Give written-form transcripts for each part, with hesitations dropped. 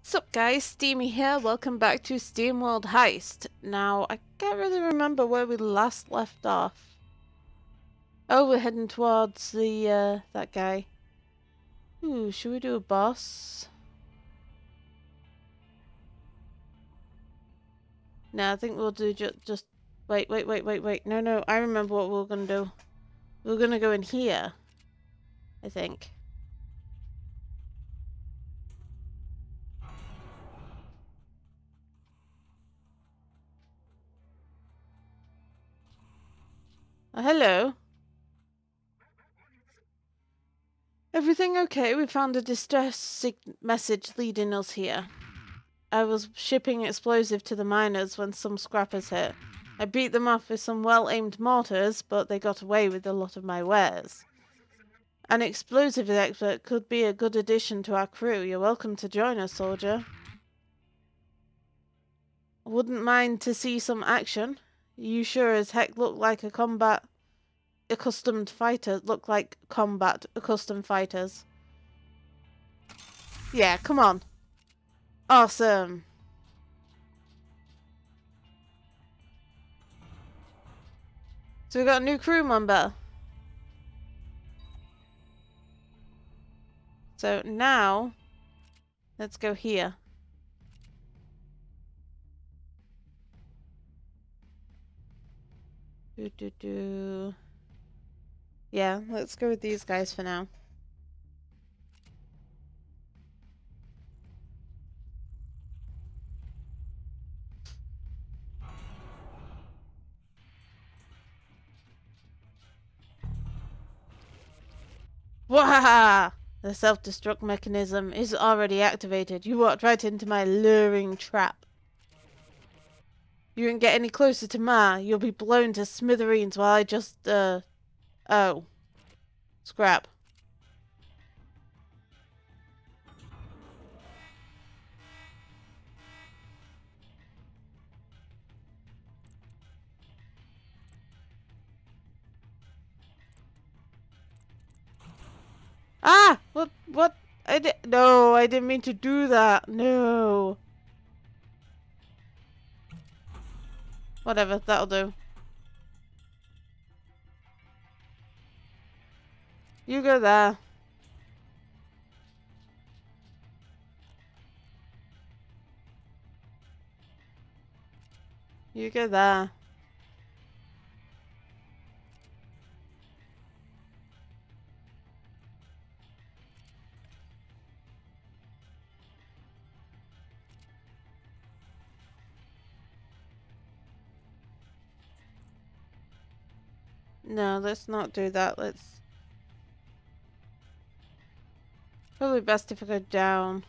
What's up guys, Steamy here, welcome back to SteamWorld Heist. Now, I can't really remember where we last left off. Oh, we're heading towards the, that guy. Ooh, should we do a boss? No, I think we'll do just... Wait. No, I remember what we're gonna do. We're gonna go in here, I think. Hello. Everything okay? We found a distress message leading us here. I was shipping explosive to the miners when some scrappers hit. I beat them off with some well-aimed mortars, but they got away with a lot of my wares. An explosive expert could be a good addition to our crew. You're welcome to join us, soldier. Wouldn't mind to see some action. You sure as heck look like combat accustomed fighters. Yeah, come on. Awesome. So we got a new crew member. So now let's go here. Yeah, let's go with these guys for now. Wahaha! The self-destruct mechanism is already activated. You walked right into my luring trap. You won't get any closer to Ma. You'll be blown to smithereens while I just, oh. Scrap. Ah! What? No, I didn't mean to do that. No. Whatever, that'll do. You go there. You go there. No, let's not do that. Let's... Probably best if I go down.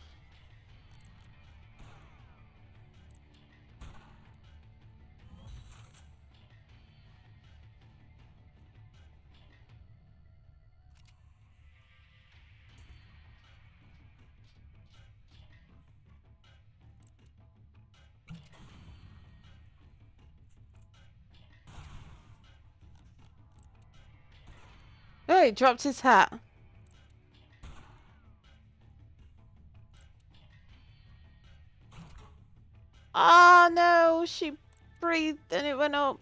He dropped his hat. Ah, oh, no, she breathed and it went up.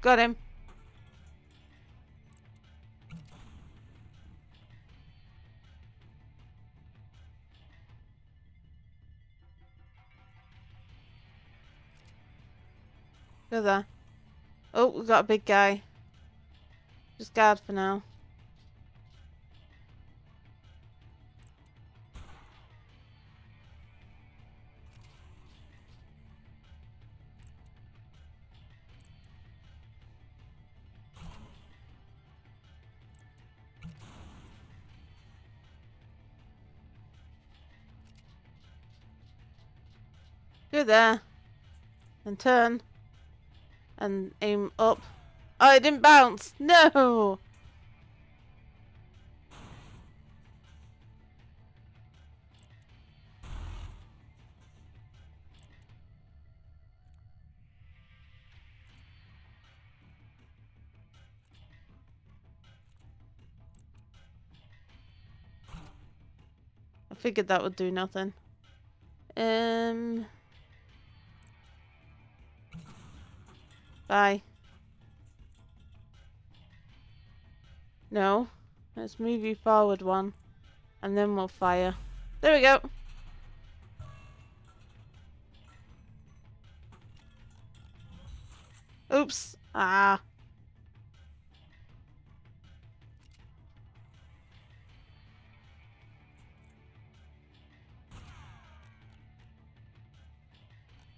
Got him. Go there. Oh, we got a big guy. Just guard for now. Go there. And turn. And aim up. Oh, it didn't bounce. No. Figured that would do nothing. Bye. No. Let's move you forward one. And then we'll fire. There we go. Oops. Ah.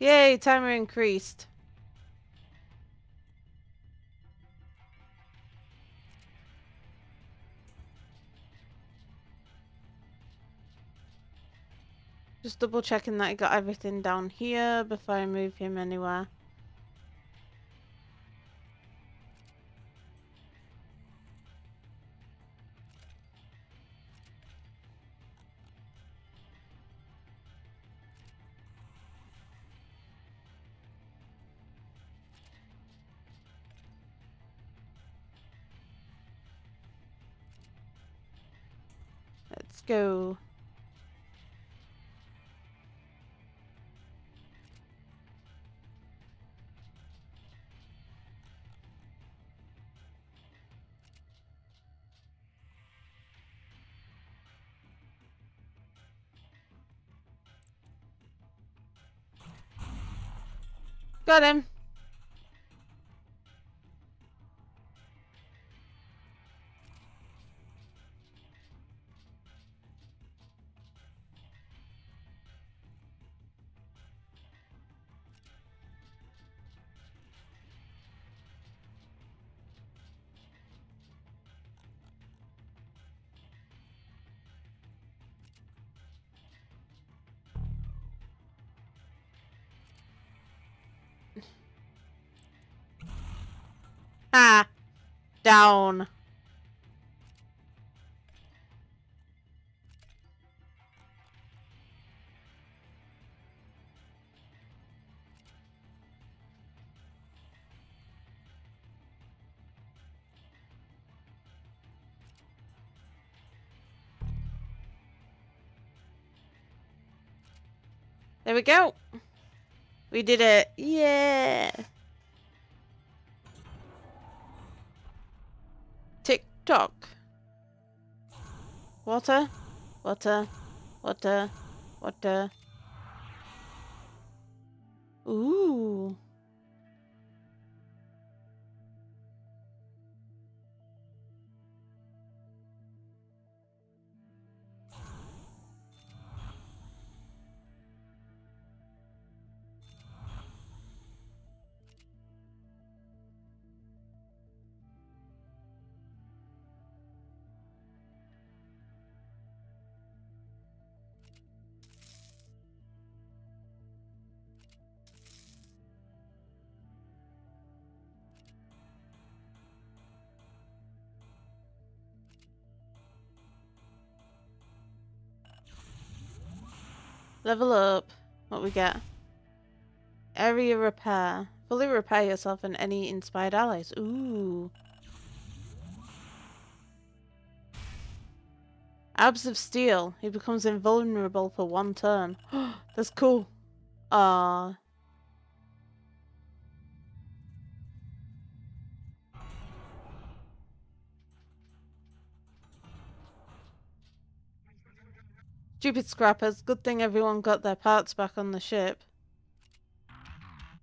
Yay, timer increased. Just double checking that I got everything down here before I move him anywhere. Let's go. Got him. Ah, down. There we go. We did it. Yeah. Talk. Water, water, water, water. Ooh. Level up. What we get? Area repair. Fully repair yourself and any inspired allies. Ooh. Abs of Steel. He becomes invulnerable for one turn. That's cool. Ah. Stupid scrappers. Good thing everyone got their parts back on the ship.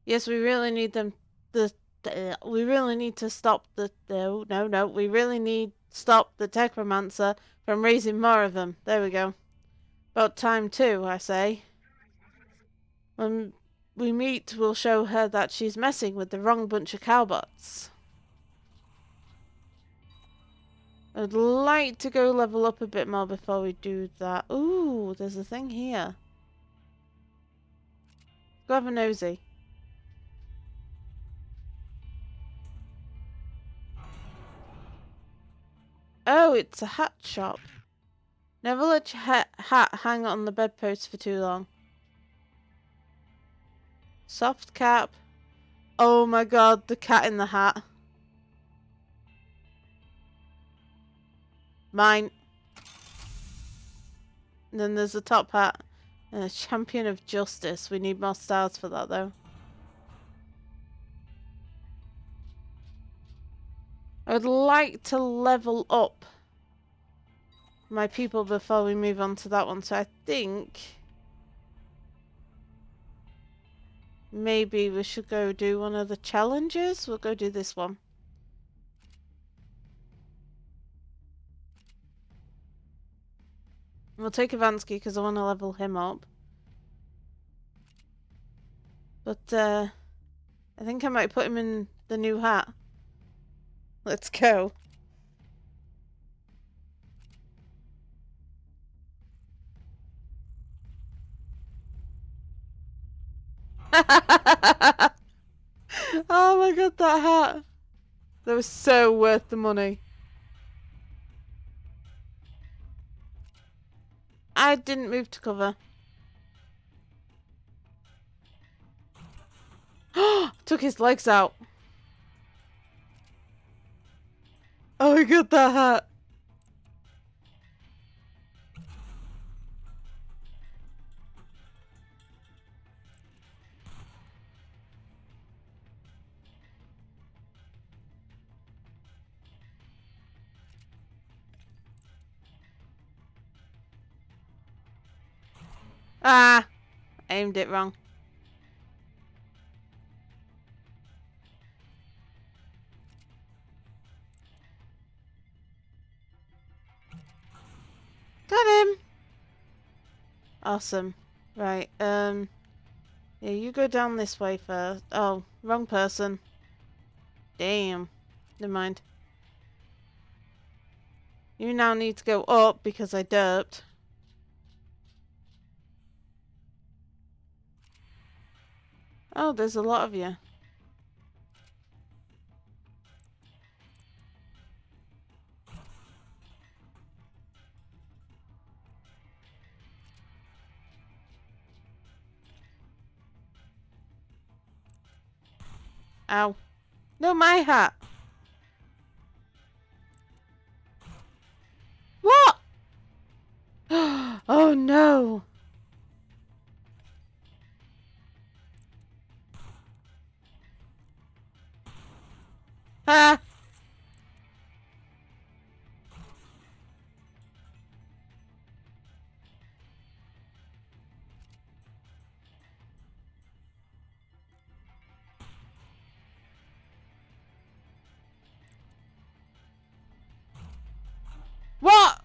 Yes, we really need them. We really need to stop the. We really need to stop the Techromancer from raising more of them. There we go. About time too, I say. When we meet, we'll show her that she's messing with the wrong bunch of cowbots. I'd like to go level up a bit more before we do that. Ooh, there's a thing here. Go have a nosy. Oh, it's a hat shop. Never let your hat hang on the bedpost for too long. Soft cap. Oh my god, the cat in the hat. Mine. And then there's the top hat. A champion of justice. We need more stars for that though. I would like to level up my people before we move on to that one. So I think maybe we should go do one of the challenges. We'll go do this one. We'll take Ivanski because I want to level him up. But I think I might put him in the new hat. Let's go. Oh my god, that hat! That was so worth the money. I didn't move to cover. Took his legs out. Oh my god, that hat! Ah! Aimed it wrong. Got him! Awesome. Right, yeah, you go down this way first. Oh, wrong person. Damn. Never mind. You now need to go up because I derped. Oh, there's a lot of you. Ow. No, my hat! What?! Oh no! Ah! What?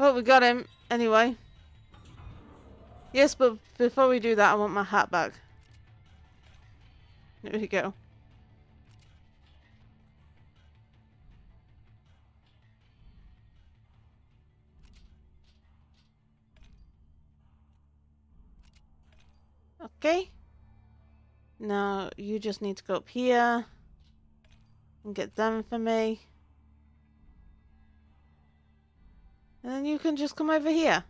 Well, we got him anyway. Yes, but before we do that, I want my hat back. There we go. Okay. Now you just need to go up here and get them for me. And then you can just come over here.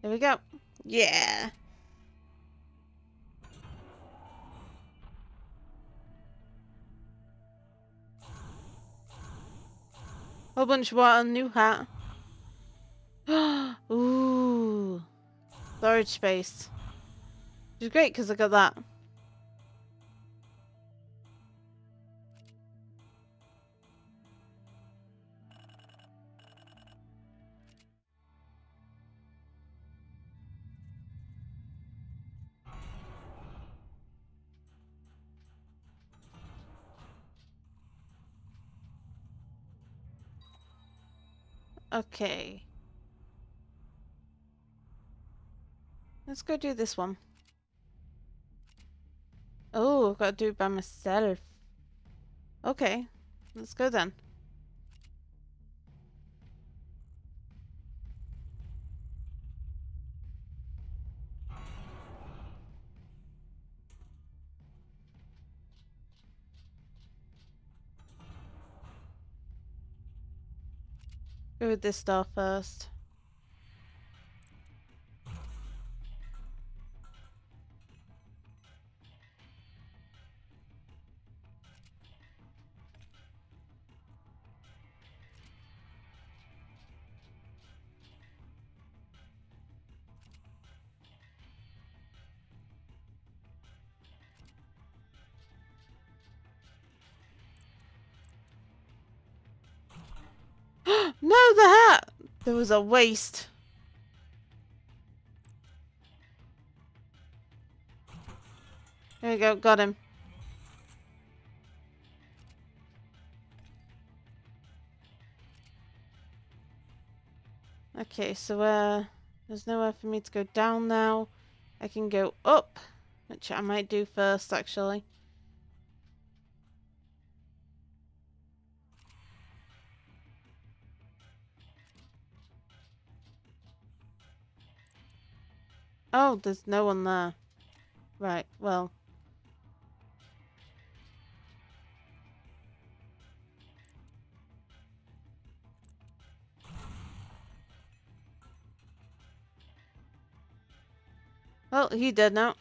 There we go. Yeah. Whole bunch of water, new hat. Ooh, storage space, which is great because I got that. Okay. Let's go do this one. Oh, I've got to do it by myself. Okay, let's go then. Go with this star first. No, the hat! There was a waist. There we go, got him. Okay, so there's nowhere for me to go down now. I can go up, which I might do first, actually. Oh, there's no one there. Right, well. Well, he dead now.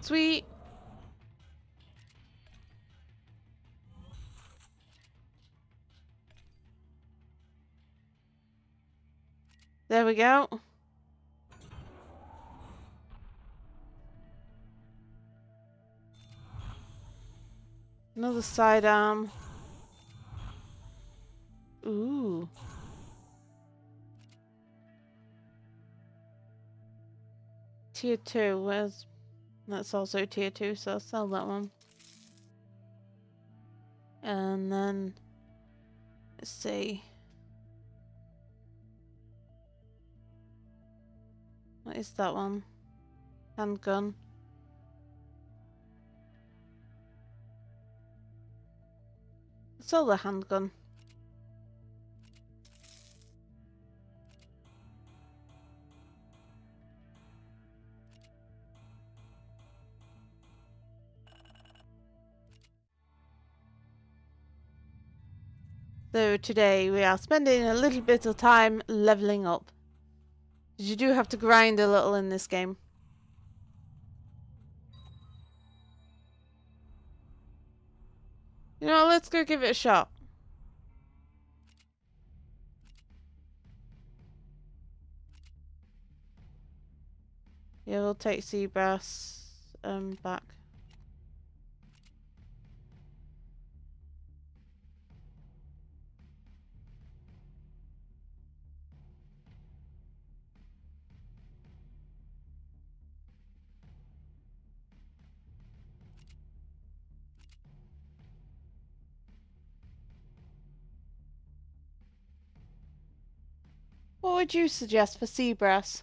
Sweet. There we go. Another sidearm. Ooh. Tier 2, where's... That's also tier 2, so I'll sell that one. And then... Let's see. What is that one? Handgun. It's all the handgun. So today we are spending a little bit of time leveling up. You do have to grind a little in this game. You know, let's go give it a shot. Yeah, we'll take Seabrass back. What would you suggest for Seabrass?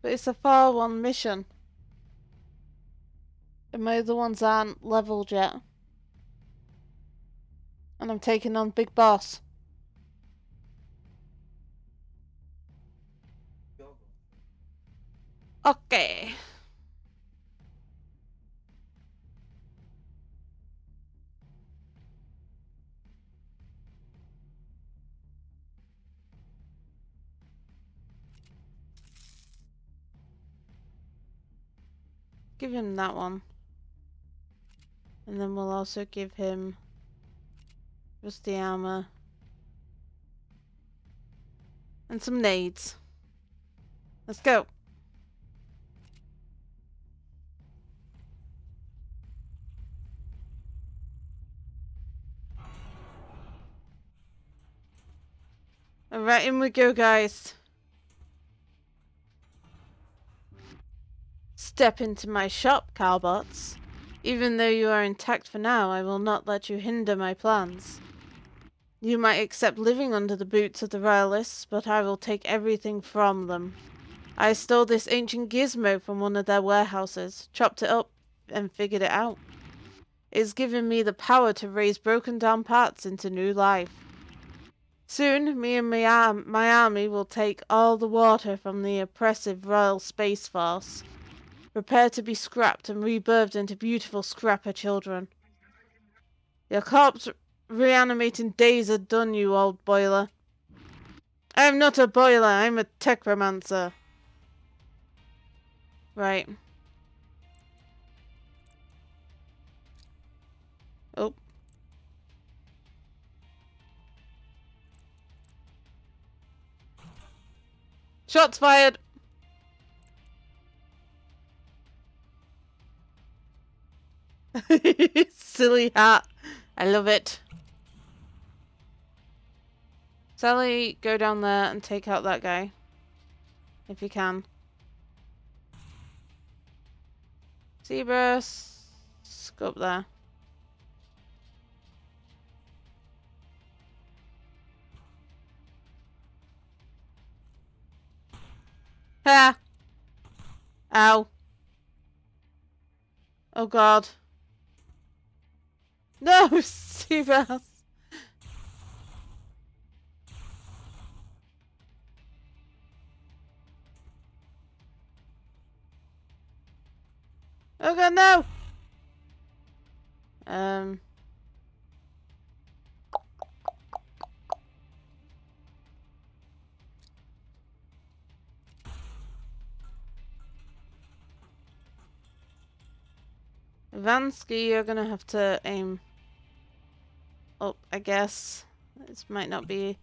But it's a far one mission. And my other ones aren't leveled yet. And I'm taking on Big Boss. Okay. Give him that one, and then we'll also give him rusty armor and some nades. Let's go. All right, in we go, guys. Step into my shop, cowbots. Even though you are intact for now, I will not let you hinder my plans. You might accept living under the boots of the royalists, but I will take everything from them. I stole this ancient gizmo from one of their warehouses, chopped it up, and figured it out. It's given me the power to raise broken down parts into new life. Soon, me and my army will take all the water from the oppressive Royal Space Force. Prepare to be scrapped and rebirthed into beautiful Scrapper children. Your corpse reanimating days are done, you old boiler. I am not a boiler, I am a Techromancer. Right. Oh. Shots fired! Silly hat. I love it. Sally, go down there and take out that guy. If you can. Seabrass, go up there. Ha! Ow. Oh god. No, Seabrass! Oh god, no! Ivanski, you're gonna have to aim up, I guess. This might not be...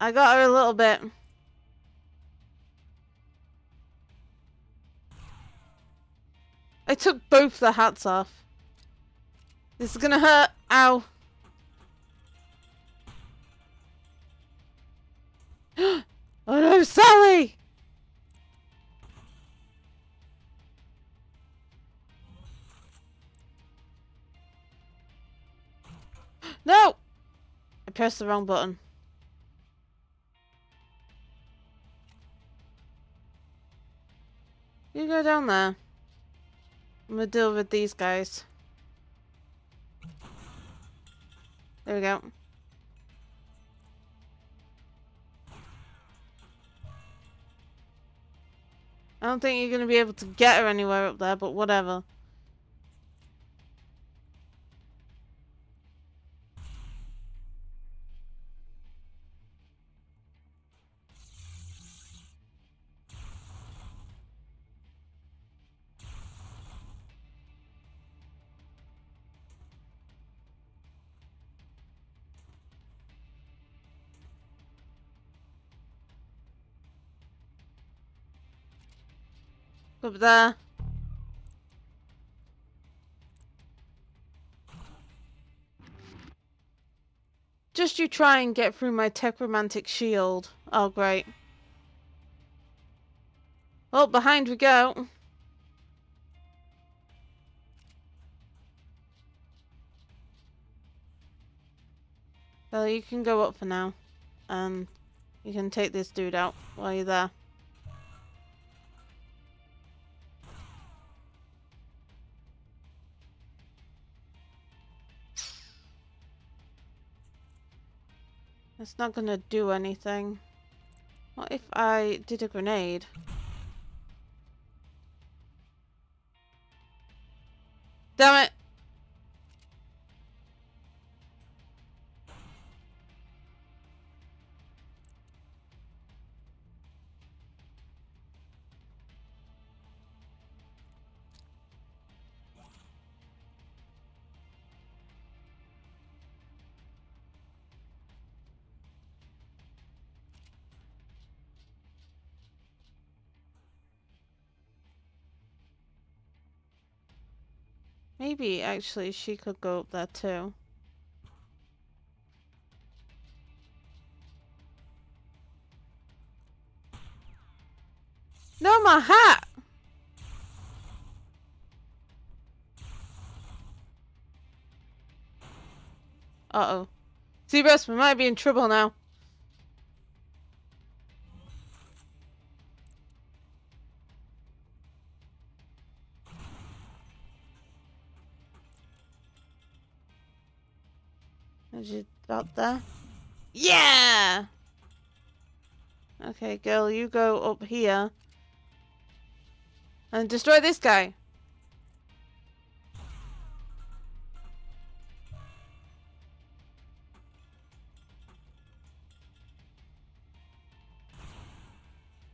I got her a little bit. I took both the hats off. This is gonna hurt. Ow. Oh no, Sally! No! I pressed the wrong button. You go down there. I'm gonna deal with these guys. There we go. I don't think you're gonna be able to get her anywhere up there, but whatever. Up there. Just you try and get through my techromantic shield. Oh, great. Oh, behind we go. Well, you can go up for now. And you can take this dude out while you're there. It's not gonna do anything. What if I did a grenade? Damn it! Maybe, actually, she could go up there, too. No, my hat! Uh-oh. Seabrass, we might be in trouble now. About there. Yeah! Okay, girl, you go up here. And destroy this guy.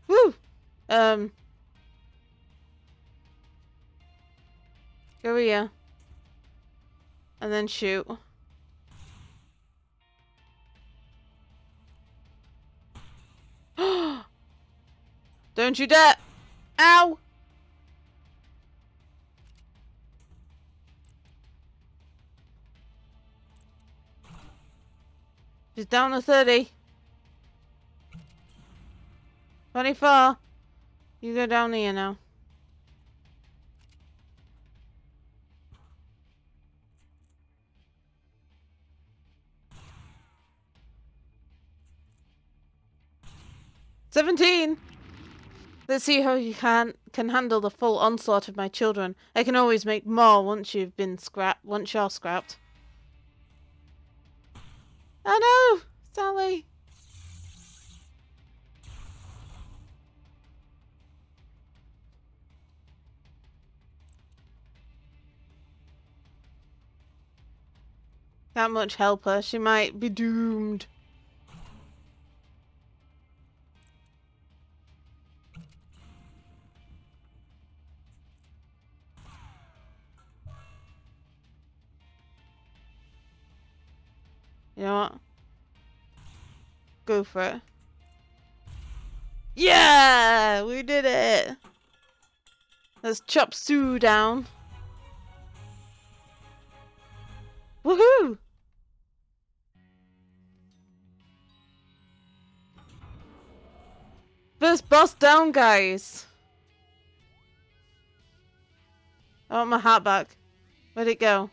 Woo! Go here. And then shoot. Don't you dare! Ow! She's down to 30. 24. You go down here now. "17! Let's see how you can handle the full onslaught of my children. I can always make more once you're scrapped." "Oh no! Sally!" Can't much help her. She might be doomed. You know what? Go for it. Yeah! We did it! Let's chop Sue down. Woohoo! First boss down, guys! I want my hat back. Where'd it go?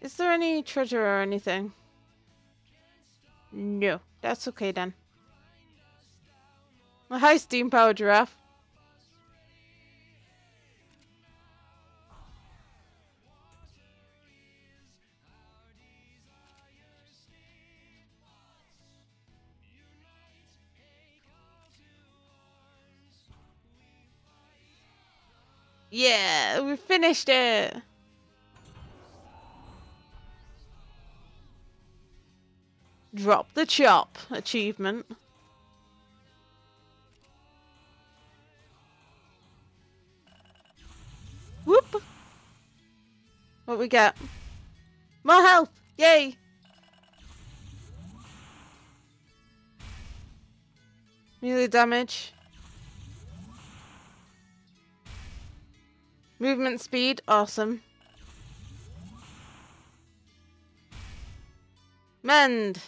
Is there any treasure or anything? No. That's okay then. Well, hi, steam-powered giraffe. Yeah, we finished it! Drop the chop achievement. Whoop! What we get? More health! Yay! Melee damage. Movement speed, awesome. Mend!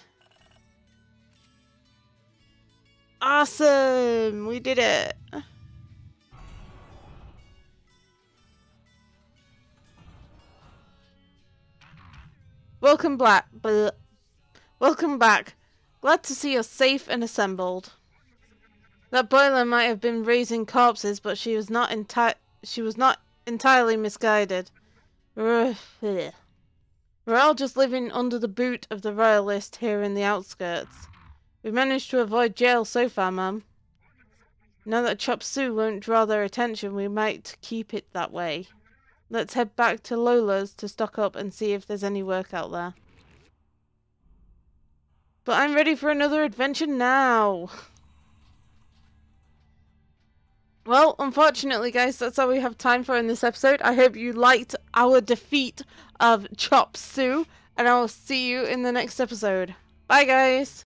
Awesome! We did it! Welcome back. Glad to see you're safe and assembled. That boiler might have been raising corpses, but she was not entirely misguided. We're all just living under the boot of the royalist here in the outskirts. We've managed to avoid jail so far, ma'am. Now that Chop Sue won't draw their attention, we might keep it that way. Let's head back to Lola's to stock up and see if there's any work out there. But I'm ready for another adventure now! Well, unfortunately, guys, that's all we have time for in this episode. I hope you liked our defeat of Chop Sue, and I will see you in the next episode. Bye, guys!